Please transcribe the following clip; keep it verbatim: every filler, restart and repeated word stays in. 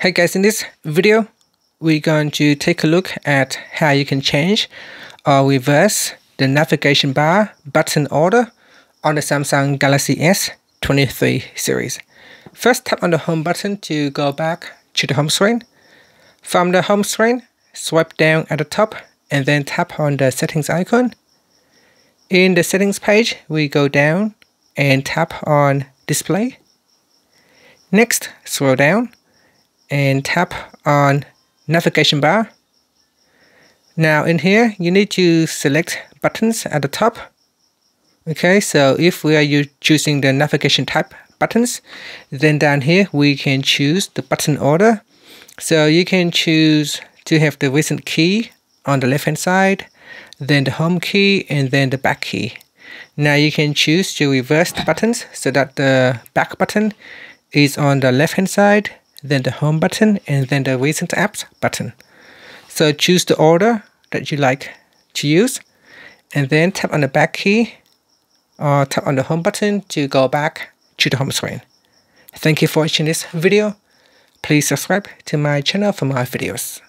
Hey guys, in this video, we're going to take a look at how you can change or reverse the navigation bar button order on the Samsung Galaxy S twenty-three series. First, tap on the home button to go back to the home screen. From the home screen, swipe down at the top and then tap on the settings icon. In the settings page, we go down and tap on display. Next, scroll down and tap on navigation bar. Now in here, you need to select buttons at the top. Okay, so if we are choosing the navigation type buttons, then down here we can choose the button order. So you can choose to have the recent key on the left hand side, then the home key, and then the back key. Now you can choose to reverse the buttons so that the back button is on the left hand side, then the home button, and then the recent apps button. So choose the order that you like to use, and then tap on the back key or tap on the home button to go back to the home screen. Thank you for watching this video. Please subscribe to my channel for more videos.